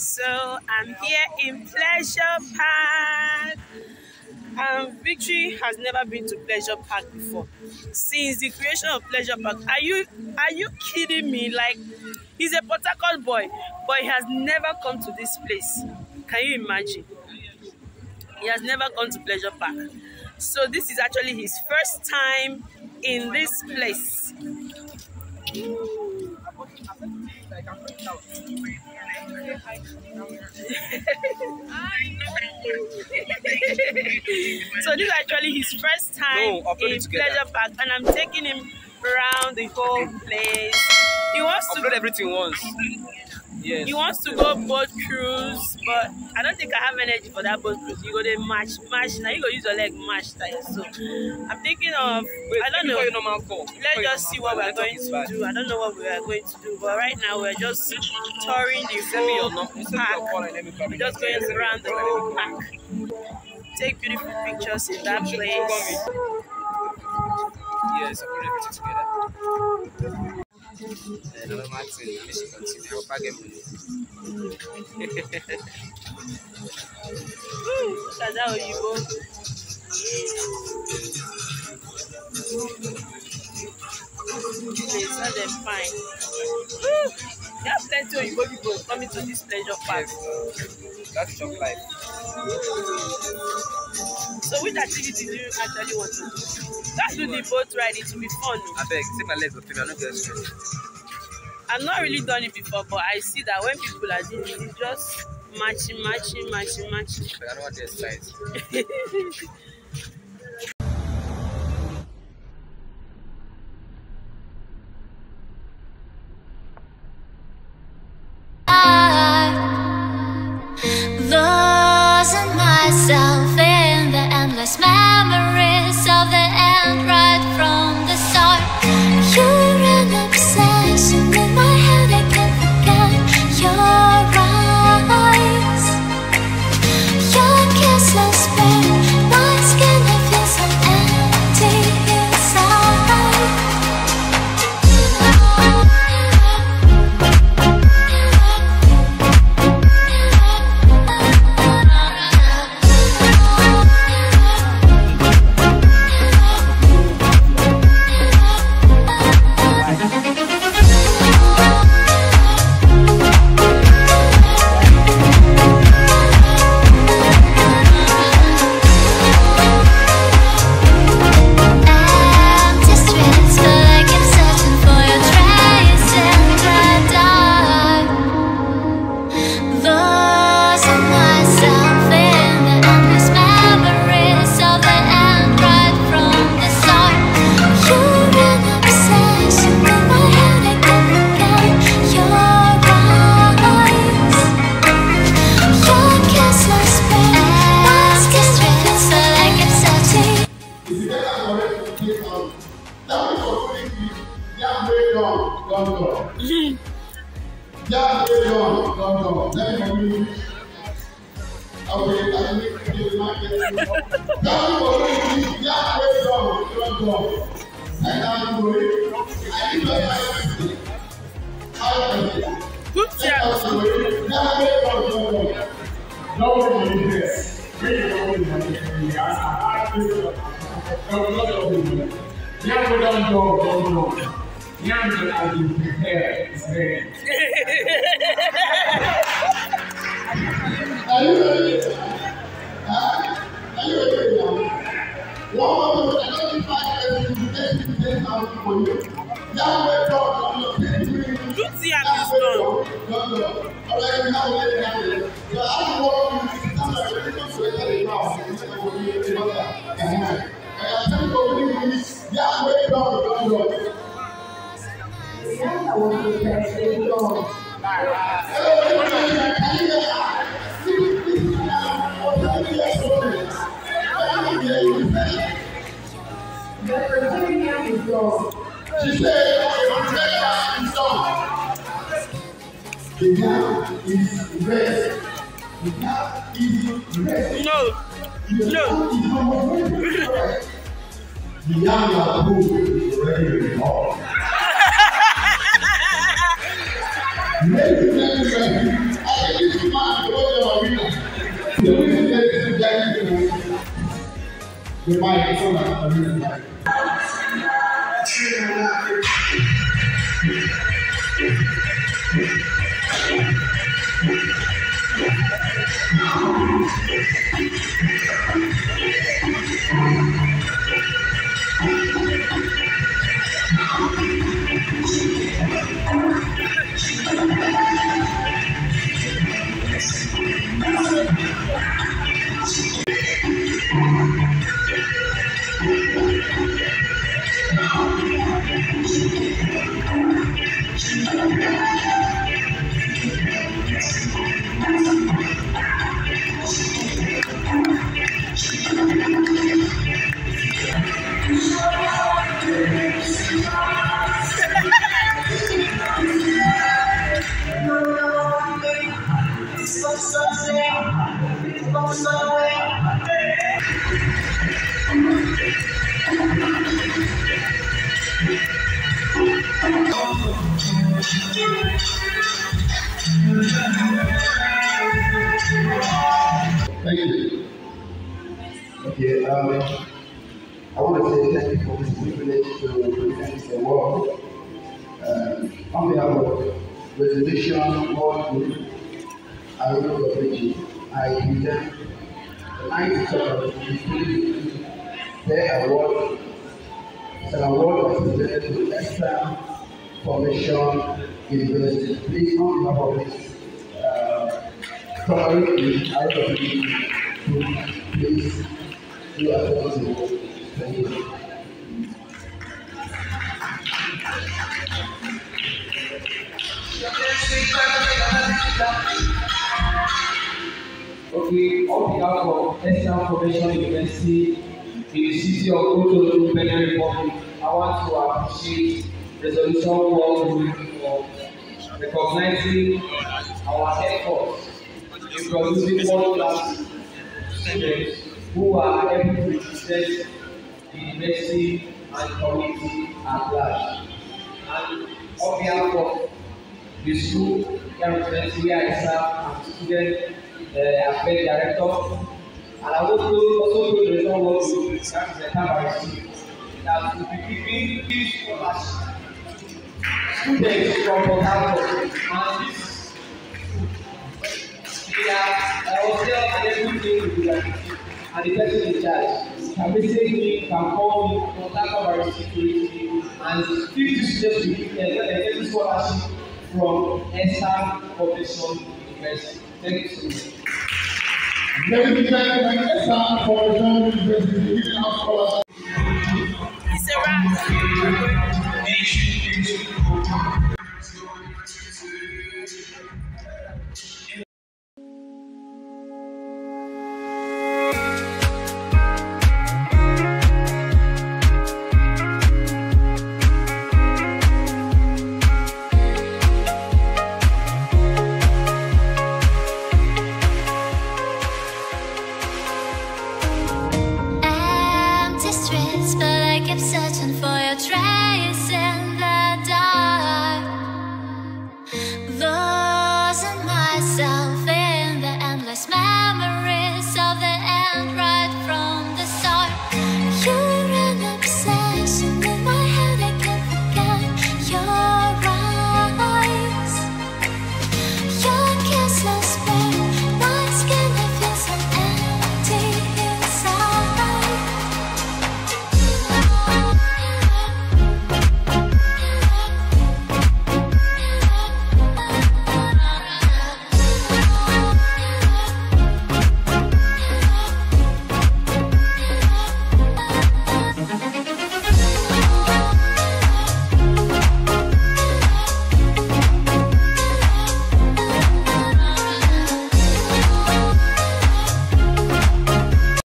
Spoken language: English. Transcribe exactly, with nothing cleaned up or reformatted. So I'm here in Pleasure Park. Um, Victory has never been to Pleasure Park before. Since the creation of Pleasure Park, are you are you kidding me? Like, he's a Port Harcourt boy, but he has never come to this place. Can you imagine? He has never gone to Pleasure Park. So this is actually his first time in this place. So this is actually his first time no, in Pleasure Park, and I'm taking him around the whole place. He wants to upload everything once. Yes. He wants to go boat cruise, but I don't think I have energy for that boat cruise. You go to mash, mash. Now you go use your leg, mash time. So I'm thinking of, Wait, I don't know. Let's before just see what we're going to bad. do. I don't know what we are going to do, but right now we're just touring the whole park. We're just going around the whole park. Take beautiful pictures in that place. Yes, I put everything together. Hello, Martin. We should continue our bargain. Shada Oyibo. They saw them fine. Woo! There are plenty of Oyibo people coming to this Pleasure Park. Yes, that's your life. So, which activity do you actually want to do? Let's do the boat ride, it will be fun. I beg, see my legs, I'm not going straight. I've not really done it before, but I see that when people are doing it, it's just matching, matching, matching, matching. I don't want their size. I losing myself in the endless memories of the end right from the start. You're an obsession in my head, I can't forget your eyes. Your kisses burn my skin, I feel so empty inside. Yeah, don't go. Let me Okay, I need to give my Yeah, don't go. And I'm going I need to I Good job. Don't go. Young I've been prepared today. Are you ready? Huh? Are you ready now? One more time, I don't find everything to take out for you. Young people, I'm not saying you. You see, I'm just done. All right, we have a lady down there. So I'm going to see somebody who comes to the lady now. I'm going to see another. And I'm going to go with this. Young people, I'm not. I want to catch it all. She said, the gap is rest. The gap is rest. No, no. The young who is ready to call. Make the man ready.